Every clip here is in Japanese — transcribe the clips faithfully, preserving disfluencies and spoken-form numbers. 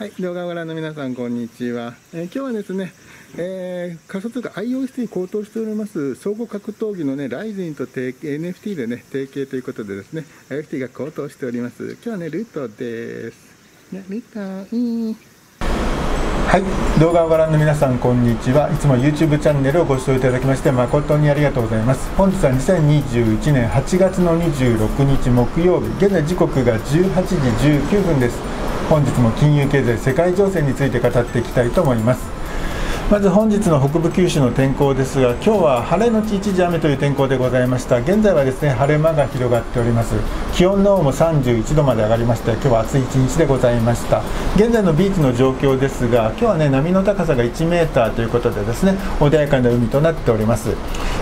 はい、動画をご覧の皆さん、こんにちは。えー、今日はですね、えー、仮想通貨 アイオーエスティー に高騰しております、総合格闘技のね、ライジン と エヌエフティー でね、提携ということでですね、アイオーエスティー が高騰しております。今日はね、ルートです。ね、ルート、いい。はい、動画をご覧の皆さん、こんにちは。いつも ユーチューブ チャンネルをご視聴いただきまして、誠にありがとうございます。本日はにせんにじゅういちねんはちがつのにじゅうろくにち木曜日、現在時刻がじゅうはちじじゅうきゅうふんです。本日も金融経済世界情勢について語っていきたいと思います。まず本日の北部九州の天候ですが、今日は晴れのち一時雨という天候でございました。現在はですね、晴れ間が広がっております。気温の方もさんじゅういちどまで上がりまして、今日は暑い一日でございました。現在のビーチの状況ですが、今日はね、波の高さがいちメーターということでですね、穏やかな海となっております。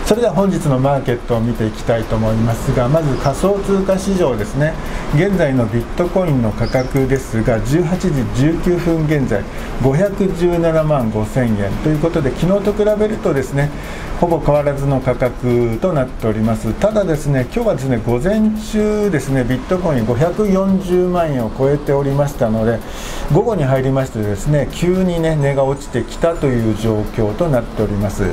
それでは本日のマーケットを見ていきたいと思いますが、まず仮想通貨市場ですね。現在のビットコインの価格ですが、じゅうはちじじゅうきゅうふん現在ごひゃくじゅうななまんごせんえんということで、昨日と比べるとですね、ほぼ変わらずの価格となっております。ただですね、今日はですね、午前中ですね、ビットコインごひゃくよんじゅうまんえんを超えておりましたので、午後に入りましてですね、急にね、値が落ちてきたという状況となっております。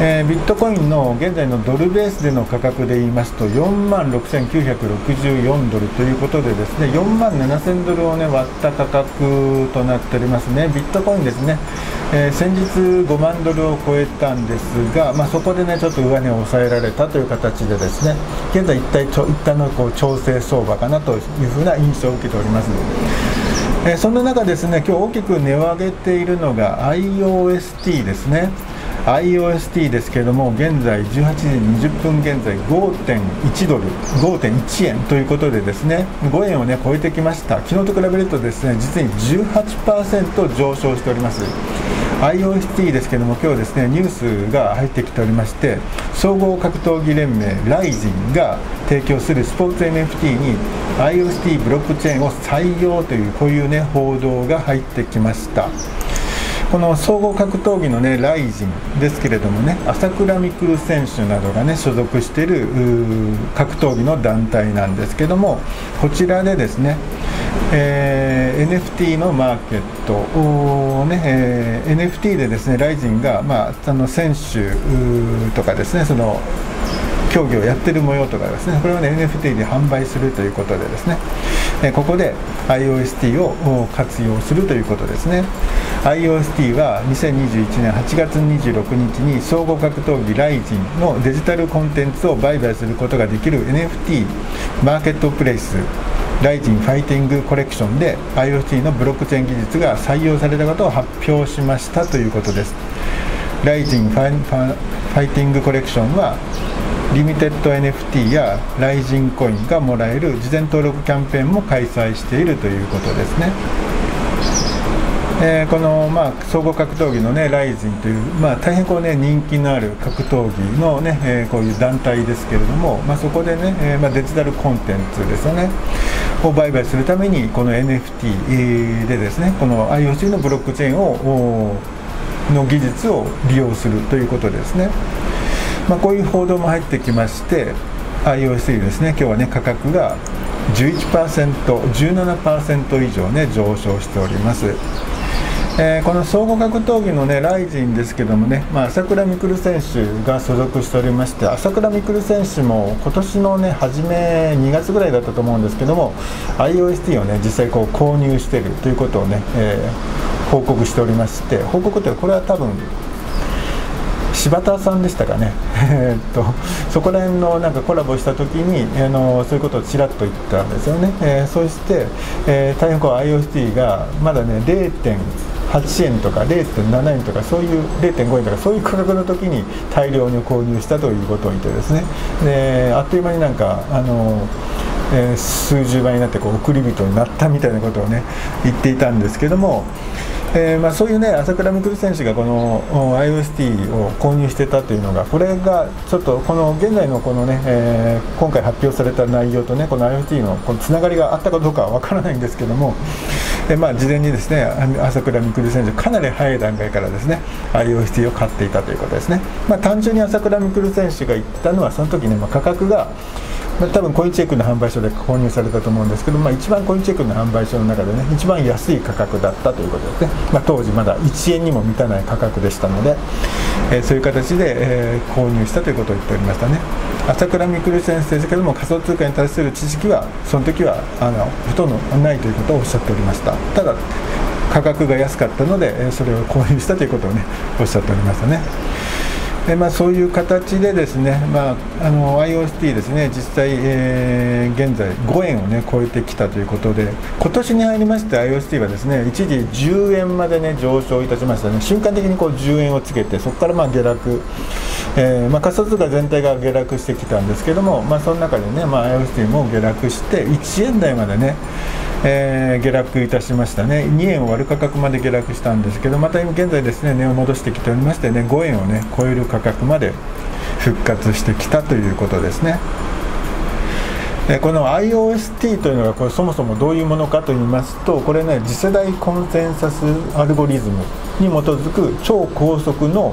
えー、ビットコインの現在のドルベースでの価格で言いますとよんまんろくせんきゅうひゃくろくじゅうよんドルということでですね、よんまんななせんドルを、ね、割った価格となっておりますね。ビットコインですね、えー、先日ごまんドルを超えたんですが、まあ、そこでね、ちょっと上値を抑えられたという形でですね、現在一体ちょ一旦のこう調整相場かなというふうな印象を受けております。えー、そんな中ですね、今日大きく値を上げているのが アイオーエスティー ですね。アイオーエスティー ですけれども、現在じゅうはちじにじゅっぷん現在 ごてんいちドル ごてんいちえんということでですね、ごえんをね、超えてきました。昨日と比べるとですね、実に じゅうはちパーセント 上昇しております。 アイオーエスティー ですけれども、今日ですね、ニュースが入ってきておりまして、総合格闘技連盟 ライジン が提供するスポーツ エヌエフティー に アイオーエスティー ブロックチェーンを採用という、こういうね、報道が入ってきました。この総合格闘技のね、ライジンですけれどもね、朝倉未来選手などがね、所属している格闘技の団体なんですけども、こちらでですね、えー、エヌエフティー のマーケットをね、えー、エヌエフティー でですね、ライジンが、まあ、あの選手とかですね、その競技をやってる模様とかですね、これを、ね、エヌエフティー で販売するということでですね、えここで アイオーエスティー を活用するということですね。 アイオーエスティー はにせんにじゅういちねんはちがつにじゅうろくにちに総合格闘技 ライジン のデジタルコンテンツを売買することができる エヌエフティー マーケットプレイス ライジン ファイティング コレクションで アイオーエスティー のブロックチェーン技術が採用されたことを発表しましたということです。 ライジン ファイティングコレクションはリミテッド エヌエフティー や ライジン コインがもらえる事前登録キャンペーンも開催しているということですね。えー、この、まあ、総合格闘技の、ね、ライジン という、まあ、大変こう、ね、人気のある格闘技の、ね、えー、こういう団体ですけれども、まあ、そこで、ね、えーまあ、デジタルコンテンツですよねを売買するために、この エヌエフティー でですね、この アイオーシー のブロックチェーンをの技術を利用するということですね。まあ、こういう報道も入ってきまして、 アイオーエスティー ですね、今日はね、価格が じゅういちパーセント、じゅうななパーセント 以上ね、上昇しております。えー、この総合格闘技のね、ライジン ですけどもね、まあ、朝倉未来選手が所属しておりまして、朝倉未来選手も今年のね、初めにがつぐらいだったと思うんですけども、 アイオーエスティー をね、実際こう購入しているということをね、えー、報告しておりまして、報告というか、これは多分柴田さんでしたかねえっとそこら辺のなんかコラボした時に、あのそういうことをちらっと言ったんですよね。えー、そして、えー、大変こう アイオーエスティー がまだね れいてんはちえんとか れいてんななえんとか、そういう れいてんごえんとか、そういう価格の時に大量に購入したということを言ってですね、であっという間になんかあのえー、数十倍になってこう送り人になったみたいなことをね、言っていたんですけども、えーまあ、そういうね、朝倉未来選手がこの アイオーエスティー を購入してたというのが、これがちょっとこの現在のこのね、えー、今回発表された内容とね、この アイオーエスティー のこのつながりがあったかどうかはわからないんですけども、えーまあ、事前にですね、朝倉未来選手かなり早い段階からですね、 アイオーエスティー を買っていたということですね。まあ、単純に朝倉未来選手が言ったのは、その時ね、まあ、価格がまあ、多分コインチェックの販売所で購入されたと思うんですけど、まあ、一番コインチェックの販売所の中でね一番安い価格だったということですね、まあ、当時まだいちえんにも満たない価格でしたので、えー、そういう形で、えー、購入したということを言っておりましたね。朝倉未来先生ですけども、仮想通貨に対する知識はその時はあのほとんどないということをおっしゃっておりました。ただ価格が安かったのでそれを購入したということをねおっしゃっておりましたね。でまあ、そういう形でですね、まあ、あの アイオーエスティー ですね、実際、えー、現在ごえんを、ね、超えてきたということで、今年に入りまして アイオーエスティー はですね一時じゅうえんまで、ね、上昇いたしましたね。瞬間的にこうじゅうえんをつけて、そこからまあ下落、えーまあ、仮想通貨全体が下落してきたんですけども、まあ、その中で、ねまあ、アイオーエスティー も下落していちえん台までね、えー、下落いたしましたね。にえんを割る価格まで下落したんですけど、また今現在ですね値を戻してきておりましてね、ごえんをね超える価格まで復活してきたということですね。この アイオーエスティー というのがこれそもそもどういうものかといいますと、これね次世代コンセンサスアルゴリズムに基づく超高速の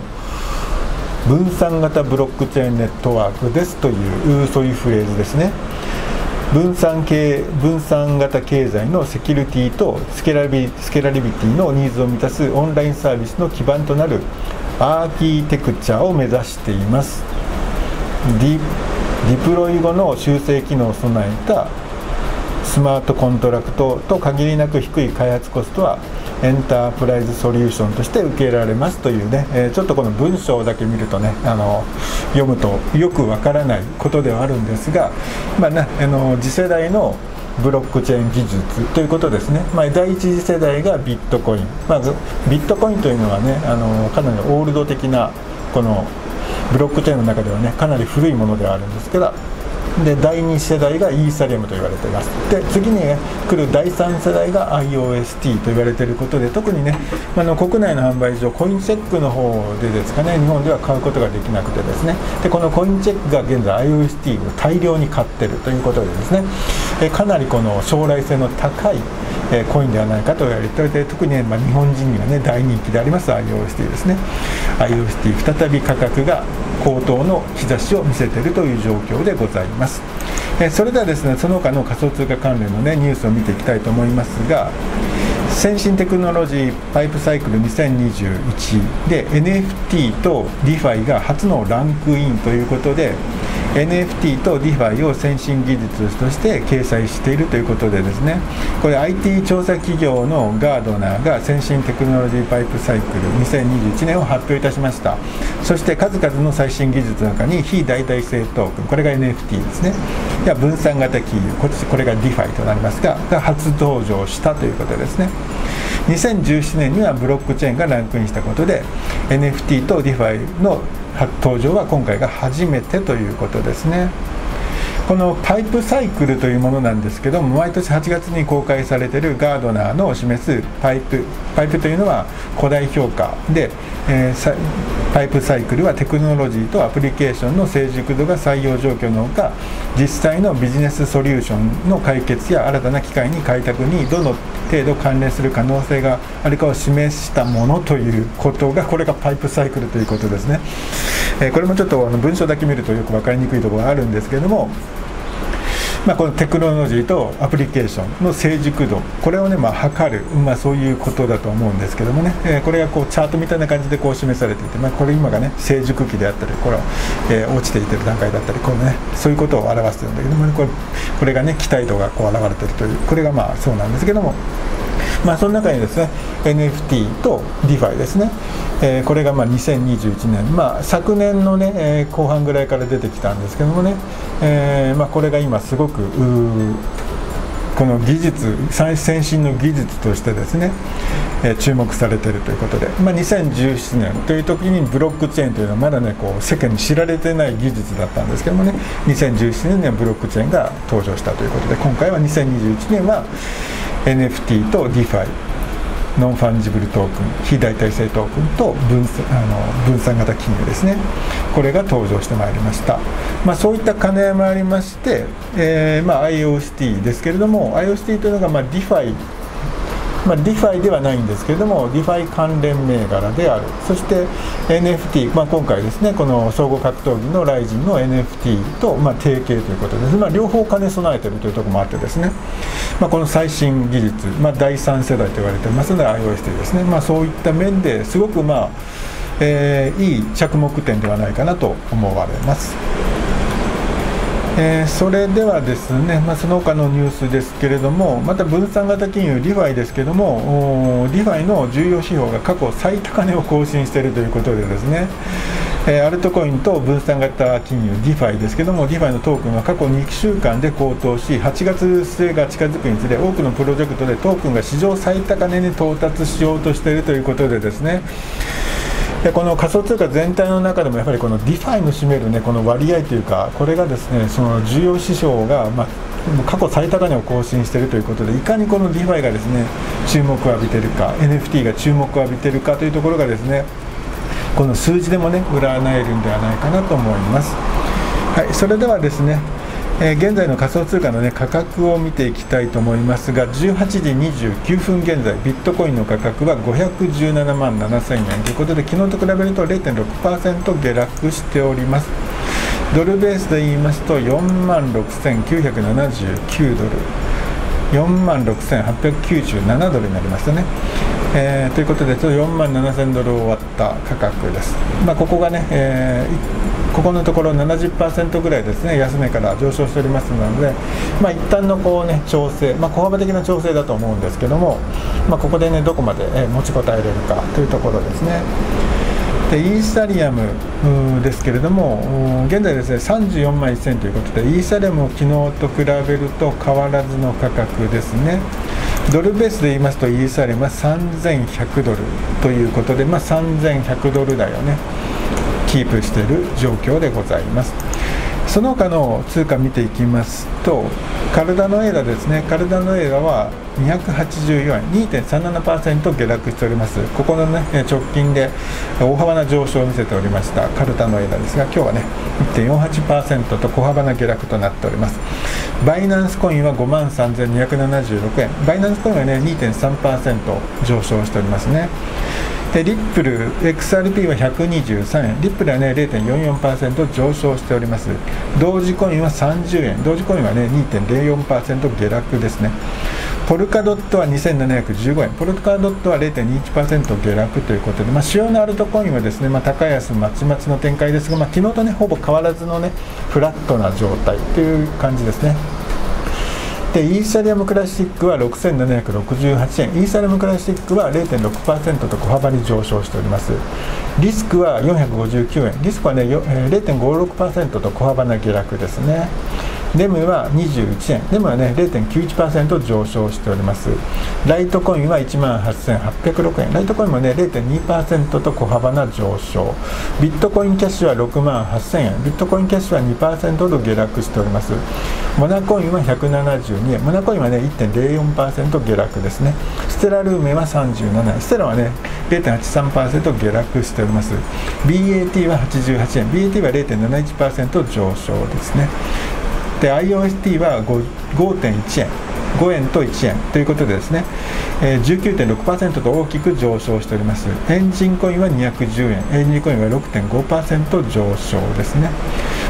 分散型ブロックチェーンネットワークですというそういうフレーズですね。分散系、分散型経済のセキュリティとスケラビ、スケラビリティのニーズを満たすオンラインサービスの基盤となるアーキテクチャを目指しています。ディ、ディプロイ後の修正機能を備えたスマートコントラクトと限りなく低い開発コストはエンタープライズソリューションとして受け入れられますというね、えー、ちょっとこの文章だけ見るとねあの読むとよくわからないことではあるんですが、まあね、あの次世代のブロックチェーン技術ということですね。まあ、第一次世代がビットコイン、まあ、ビットコインというのはねあのかなりオールド的なこのブロックチェーンの中ではねかなり古いものではあるんですけど、でだいに世代がイーサリアムと言われています。で次に、ね、来るだいさん世代が アイオーエスティー と言われていることで、特にねあの国内の販売所コインチェックの方でですかね日本では買うことができなくてですね、でこのコインチェックが現在 アイオーエスティー を大量に買っているということでですね、えかなりこの将来性の高いえコインではないかと言われていて、特に、ねまあ、日本人にはね大人気であります アイオーエスティー ですね。 アイオーエスティー 再び価格が高騰の兆しを見せているという状況でございます。それではですね、その他の仮想通貨関連の、ね、ニュースを見ていきたいと思いますが、先進テクノロジーパイプサイクルにせんにじゅういちで エヌエフティー と DeFi が初のランクインということで、 エヌエフティー と DeFi を先進技術として掲載しているということでですね、これ アイティー 調査企業のガードナーが先進テクノロジーパイプサイクルにせんにじゅういちねんを発表いたしました。そして数々の最新技術の中に非代替性トークン、これが エヌエフティー ですね、いや分散型金融、これが DeFi となりますが、が初登場したということですね。にせんじゅうななねんにはブロックチェーンがランクインしたことで エヌエフティー と DeFi の登場は今回が初めてということですね。このパイプサイクルというものなんですけども、毎年はちがつに公開されているガードナーの示すパイプ、パイプというのは古代評価で、えー、パイプサイクルはテクノロジーとアプリケーションの成熟度が採用状況のほか、実際のビジネスソリューションの解決や新たな機会に開拓にどの程度関連する可能性があるかを示したものということが、これがパイプサイクルということですね。えー、これもちょっとあの文章だけ見るとよく分かりにくいところがあるんですけれども、まあ、このテクノロジーとアプリケーションの成熟度、これを、ねまあ、測る、まあ、そういうことだと思うんですけどもね、えー、これがこうチャートみたいな感じでこう示されていて、まあ、これ今が、ね、成熟期であったり、これは、えー、落ちていてる段階だったり、こう、ね、そういうことを表しているんだけども、ね、これ、これが、ね、期待度がこう現れているという、これがまあそうなんですけども、まあ、その中にですね エヌエフティー と DeFi ですね、えー、これがまあにせんにじゅういちねん、まあ、昨年の、ねえー、後半ぐらいから出てきたんですけどもね、えーまあ、これが今すごくこの技術最先進の技術としてですね、えー、注目されているということで、まあ、にせんじゅうななねんという時にブロックチェーンというのはまだ、ね、こう世間に知られてない技術だったんですけどもね、にせんじゅうななねんにはブロックチェーンが登場したということで、今回はにせんにじゅういちねんはエヌエフティー と DeFi、 ノンファンジブルトークン、非代替性トークンと分散、あの分散型金融ですね、これが登場してまいりました。まあ、そういった兼ね合いもありまして、えーまあ、アイオーエスティー ですけれども、 アイオーエスティー というのがまあ DeFi まあ、DeFi ではないんですけれども DeFi 関連銘柄である。そして エヌエフティー、まあ、今回ですねこの総合格闘技の ライジン の エヌエフティー とまあ提携ということです、まあ、両方兼ね備えているというところもあってですね、まあ、この最新技術、まあ、だいさん世代と言われていますので アイオーエスティー ですね、まあ、そういった面ですごくまあ、えー、いい着目点ではないかなと思われます。えー、それではですね、まあ、その他のニュースですけれども、また分散型金融、ディファイですけれども、ディファイの重要指標が過去最高値を更新しているということでですね、えー、アルトコインと分散型金融、ディファイですけれども、ディファイのトークンは過去にしゅうかんで高騰し、はちがつすえが近づくにつれ、多くのプロジェクトでトークンが史上最高値に到達しようとしているということでですね。でこの仮想通貨全体の中でもやっぱりこの ディファイ の占める、ね、この割合というかこれがですねその重要指標が、まあ、過去最高値を更新しているということでいかにこの ディファイ がですね注目を浴びているか エヌエフティー が注目を浴びているかというところがですねこの数字でもね占えるんではないかなと思います。はい、それではですねえー、現在の仮想通貨の、ね、価格を見ていきたいと思いますがじゅうはちじにじゅうきゅうふん現在ビットコインの価格はごひゃくじゅうななまんななせんえんということで昨日と比べると れいてんろくパーセント 下落しております。ドルベースで言いますと よんまんろくせんきゅうひゃくななじゅうきゅうドル よんまんろくせんはっぴゃくきゅうじゅうななドルになりましたね、えー、ということでよんまんななせんドルを割った価格です。まあ、ここがね、えーここのところ ななじゅっパーセント ぐらいですね安値から上昇しておりますので、まあ、一旦のこう、ね、調整、まあ、小幅的な調整だと思うんですけども、まあ、ここで、ね、どこまで持ちこたえれるかというところですね。でイーサリアムですけれども現在ですねさんじゅうよんまんせんということでイーサリアムを昨日と比べると変わらずの価格ですね。ドルベースで言いますとイーサリアムはさんぜんひゃくドルということで、まあ、さんぜんひゃくドル台をねキープしている状況でございます。その他の通貨見ていきますとカルダノエラですねカルダノエラはにひゃくはちじゅうよえん にてんさんななパーセント 下落しております。ここの、ね、直近で大幅な上昇を見せておりましたカルダノエラですが今日はね いってんよんはちパーセント と小幅な下落となっております。バイナンスコインは ごまんさんぜんにひゃくななじゅうろくえんバイナンスコインはね にてんさんパーセント 上昇しておりますね。でリップル エックスアールピー はひゃくにじゅうさんえんリップルは、ね、れいてんよんよんパーセント 上昇しております。同時コインはさんじゅうえん同時コインは、ね、にてんぜろよんパーセント 下落ですね。ポルカドットはにせんななひゃくじゅうごえんポルカドットは れいてんにいちパーセント 下落ということで、まあ、主要なアルトコインはですね、まあ、高安まちまちの展開ですが、まあ、昨日と、ね、ほぼ変わらずの、ね、フラットな状態という感じですね。でイーサリアムクラシックはろくせんななひゃくろくじゅうはちえんイーサリアムクラシックは れいてんろくパーセント と小幅に上昇しております。リスクはよんひゃくごじゅうきゅうえんリスクは、ね、れいてんごろくパーセント と小幅な下落ですね。デムはにじゅういちえんデムは、ね、れいてんきゅういちパーセント 上昇しております。ライトコインはいちまんはっせんはっぴゃくろくえんライトコインも、ね、れいてんにパーセント と小幅な上昇ビットコインキャッシュはろくまんはっせんえんビットコインキャッシュは にパーセント と下落しております。モナコインはひゃくななじゅうにえんモナコインは、ね、いってんぜろよんパーセント 下落ですね。ステラルーメンはさんじゅうななえんステラは、ね、れいてんはちさんパーセント 下落しております。 ビーエーティー ははちじゅうはちえん ビーエーティー は れいてんなないちパーセント 上昇ですね。で アイオーエスティー は ごてんいちえんごえんといちえんということでですね、えー、じゅうきゅうてんろくパーセント と大きく上昇しております。エンジンコインはにひゃくじゅうえんエンジンコインは ろくてんごパーセント 上昇ですね。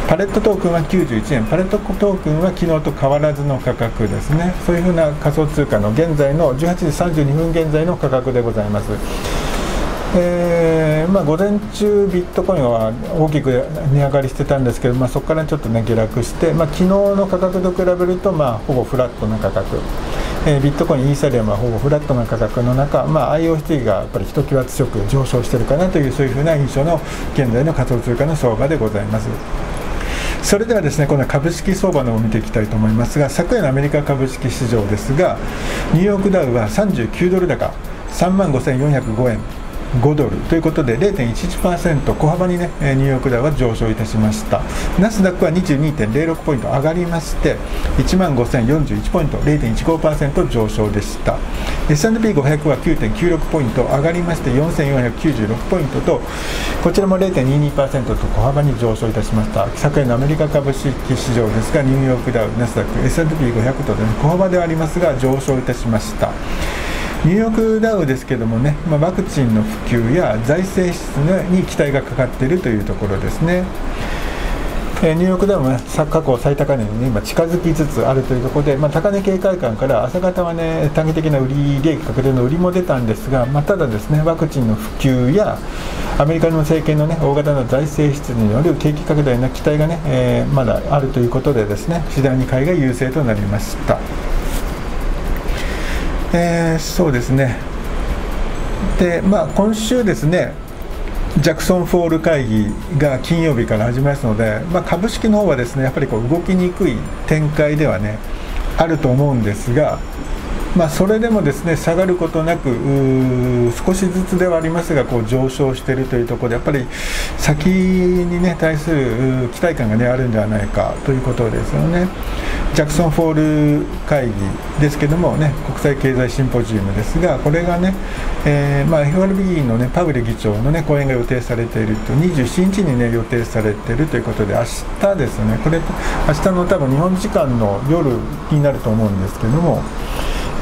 パレットトークンはきゅうじゅういちえんパレットトークンは昨日と変わらずの価格ですね。そういうふうな仮想通貨の現在のじゅうはちじさんじゅうにふん現在の価格でございます。えーまあ、午前中、ビットコインは大きく値上がりしてたんですけど、まあ、そこからちょっと、ね、下落して、まあ、昨日の価格と比べると、まあ、ほぼフラットな価格、えー、ビットコイン、イーサリアムはほぼフラットな価格の中、まあ、アイオーエスティー がやっぱりひときわ強く上昇しているかなというそういうふうな印象の現在の仮想通貨の相場でございます。それではですね、この株式相場のを見ていきたいと思いますが、昨夜のアメリカ株式市場ですが、ニューヨークダウはさんじゅうきゅうドル高、さんまんごせんよんひゃくごえん。ごドルということで れいてんいちいちパーセント 小幅にねニューヨークダウは上昇いたしました。ナスダックは にじゅうにてんぜろろく ポイント上がりまして いちまんごせんよんじゅういち ポイント れいてんいちごパーセント 上昇でした。 エスアンドピーごひゃく は きゅうてんきゅうろく ポイント上がりましてよんせんよんひゃくきゅうじゅうろくポイントとこちらも れいてんににパーセント と小幅に上昇いたしました。昨夜のアメリカ株式市場ですがニューヨークダウナスダック エスアンドピーごひゃく と、ね、小幅ではありますが上昇いたしました。ニューヨークダウですけどもね、まあ、ワクチンの普及や財政支出に期待がかかっているというところですね。えー、ニューヨークダウも、ね、過去最高値に、ね、今近づきつつあるというところで、まあ、高値警戒感から朝方は、ね、短期的な売り利益確定の売りも出たんですが、まあ、ただですね、ワクチンの普及やアメリカの政権の、ね、大型の財政出による景気拡大の期待が、ねえー、まだあるということでですね、次第に買いが優勢となりました。えー、そうですね。で、まあ、今週ですね、ジャクソンフォール会議が金曜日から始まりますので、まあ、株式の方はですね、やっぱりこう動きにくい展開ではねあると思うんですが、まあ、それでもですね下がることなく少しずつではありますがこう上昇しているというところで、やっぱり先にね対する期待感がねあるんではないかということですよね。ジャクソンフォール会議ですけどもね、国際経済シンポジウムですが、これがね、えー、まあ エフアールビー のねパウエル議長のね講演が予定されていると、にじゅうしちにちにね予定されているということで、明日ですね、これ明日の多分日本時間の夜になると思うんですけども、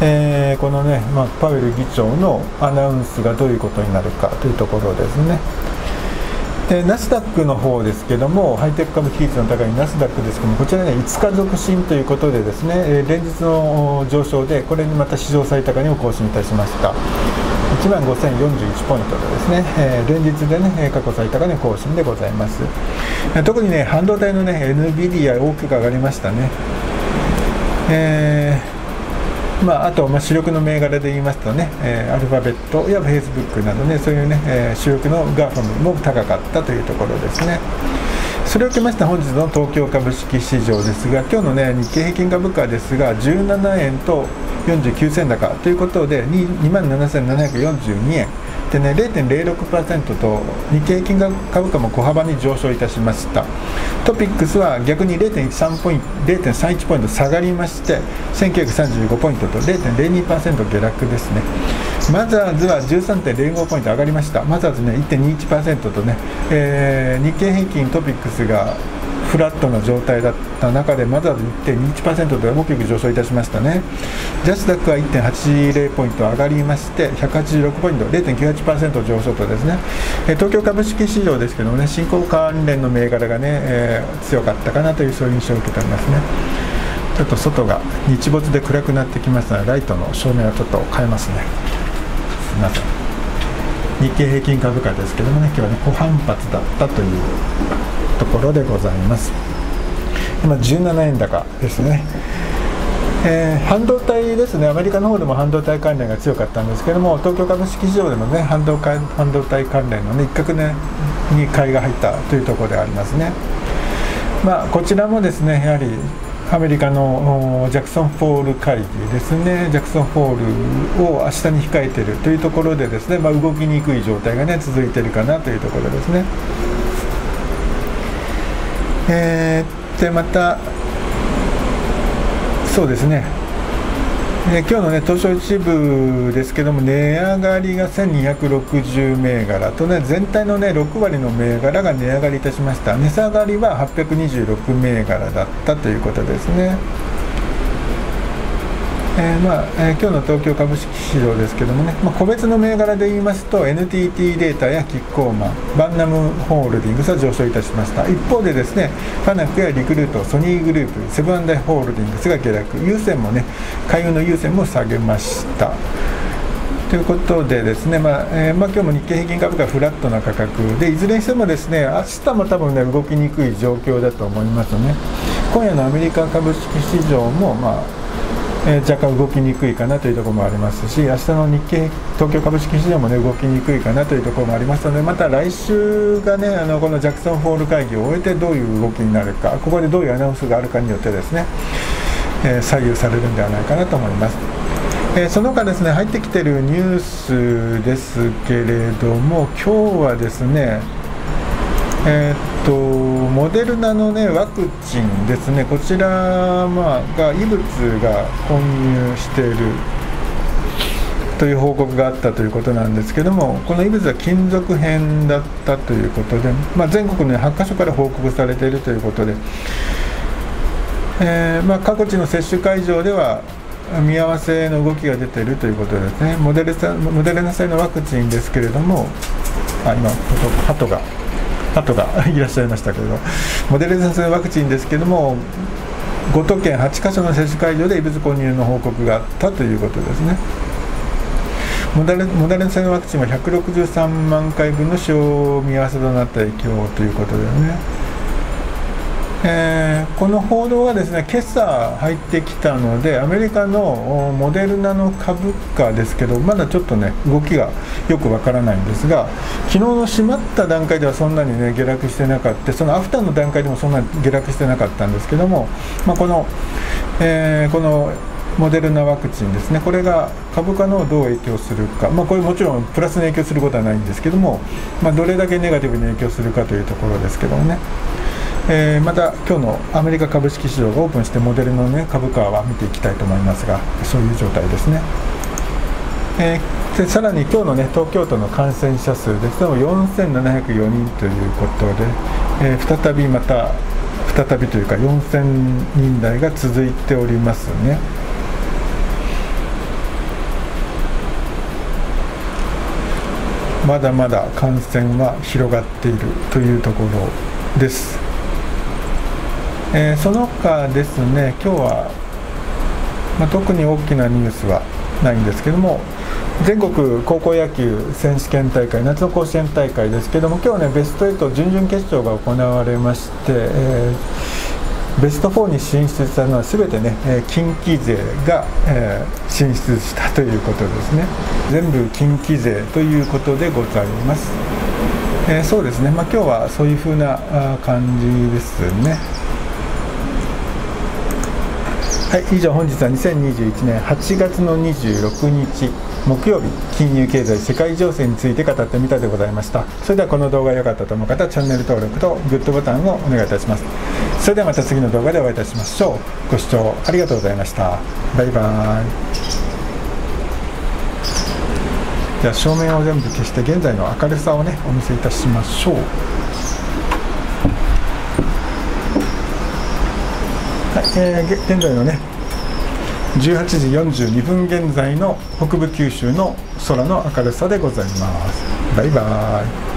えー、このね、まあ、パウエル議長のアナウンスがどういうことになるかというところですね。ナスダックの方ですけども、ハイテク株比率の高いナスダックですけども、こちらねいつか続伸ということでですね、連日の上昇で、これにまた史上最高値を更新いたしました。いちまんごせんよんじゅういちポイントでですね、えー、連日でね過去最高値更新でございます。特にね半導体のね エヌビディア 大きく上がりましたね。えーまあ、あと、まあ、主力の銘柄で言いますとね、えー、アルファベットやフェイスブックなどね、そういうね、えー、主力のガーファムも高かったというところですね。それを受けまして本日の東京株式市場ですが、今日のね日経平均株価ですがじゅうななえんとよんじゅうきゅうせん高ということで にまんななせんななひゃくよんじゅうにえんでね れいてんぜろろくパーセント と日経平均株価も小幅に上昇いたしました。トピックスは逆に れいてんさんいちポイント下がりまして、せんきゅうひゃくさんじゅうごポイントと れいてんぜろにパーセント 下落ですね。マザーズは じゅうさんてんぜろごポイント上がりました。マザーズね いってんにいちパーセント とね、えー、日経平均トピックスがフラットな状態だった中で、マザーズ いってんにいちパーセント で大きく上昇いたしましたね。ジャスダックは いってんはちぜろポイント上がりまして、ひゃくはちじゅうろくポイント れいてんきゅうはちパーセント 上昇とですね、東京株式市場ですけどもね、新興関連の銘柄がね、えー、強かったかなというそういう印象を受けておりますね。ちょっと外が日没で暗くなってきますので、ライトの照明をちょっと変えますね。すみません。日経平均株価ですけどもね、今日はね小反発だったというところでございます。今じゅうななえん高ですね。えー、半導体ですね、アメリカの方でも半導体関連が強かったんですけども、東京株式市場でもね半導体、半導体関連の、ね、一角、ね、に買いが入ったというところでありますね。まあ、こちらもですね、やはりアメリカのジャクソンフォール会議ですね、ジャクソンフォールを明日に控えているというところでですね、まあ、動きにくい状態がね続いているかなというところですね。えー、でまたそうですね、えー、今日のね東証一部ですけども、値上がりがせんにひゃくろくじゅうめいがらとね、全体のねろくわりの銘柄が値上がりいたしました。値下がりははっぴゃくにじゅうろくめいがらだったということですね。えーまあえー、今日の東京株式市場ですけどもね、まあ、個別の銘柄で言いますと エヌティーティー データやキッコーマン、バンナムホールディングスは上昇いたしました。一方でですね、ファナックやリクルート、ソニーグループ、セブン&アイ・ホールディングスが下落、優先もね、海運の優先も下げました。ということでですね、まあえーまあ、今日も日経平均株価フラットな価格で、いずれにしてもですね、明日も多分ね動きにくい状況だと思いますね。今夜のアメリカ株式市場もまあえー、若干動きにくいかなというところもありますし、明日の日経東京株式市場も、ね、動きにくいかなというところもありますので、また来週が、ね、あのこのジャクソンフォール会議を終えてどういう動きになるか、ここでどういうアナウンスがあるかによってですね、えー、左右されるんではないかなと思います。えー、その他ですね、入ってきているニュースですけれども、今日はですね、えー、っとモデルナの、ね、ワクチンですね、こちら、まあ、が異物が混入しているという報告があったということなんですけども、この異物は金属片だったということで、まあ、全国のはちかしょから報告されているということで、えーまあ、各地の接種会場では見合わせの動きが出ているということですね。モデルさんモデルナ製のワクチンですけれども、あ、今ハトがハトがいらっしゃいましたけれど、モデルナ製のワクチンですけれども、ご都県はちカ所の接種会場で異物混入の報告があったということですね。モデルモデルナ製のワクチンはひゃくろくじゅうさんまんかいぶんの使用見合わせとなった影響ということでね。えー、この報道がですね、今朝入ってきたので、アメリカのモデルナの株価ですけど、まだちょっとね、動きがよくわからないんですが、昨日の閉まった段階ではそんなにね、下落してなかった、そのアフターの段階でもそんなに下落してなかったんですけども、まあ、この、えー、このモデルナワクチンですね、これが株価のどう影響するか、まあ、これもちろんプラスに影響することはないんですけども、まあ、どれだけネガティブに影響するかというところですけどもね。えー、また今日のアメリカ株式市場がオープンしてモデルの、ね、株価は見ていきたいと思いますが、そういう状態ですね。えー、でさらに今日の、ね、東京都の感染者数ですとよんせんななひゃくよにんということで、えー、再びまた再びというかよんせんにんだいが続いておりますね。まだまだ感染は広がっているというところです。えー、その他ですね、今日は、まあ、特に大きなニュースはないんですけども、全国高校野球選手権大会、夏の甲子園大会ですけども、今日ね、ベストはち準々決勝が行われまして、えー、ベストよんに進出したのはすべてね、近畿勢が、えー、進出したということですね。全部近畿勢ということでございます。えー、そうですね、まあ、今日はそういうふうな感じですね。はい、以上、本日はにせんにじゅういちねんはちがつのにじゅうろくにち木曜日、金融経済世界情勢について語ってみたでございました。それではこの動画が良かったと思う方はチャンネル登録とグッドボタンをお願いいたします。それではまた次の動画でお会いいたしましょう。ご視聴ありがとうございました。バイバイ。では照明を全部消して現在の明るさをね、お見せいたしましょう。えー、現在のね、じゅうはちじよんじゅうにふん現在の北部九州の空の明るさでございます。バイバーイ。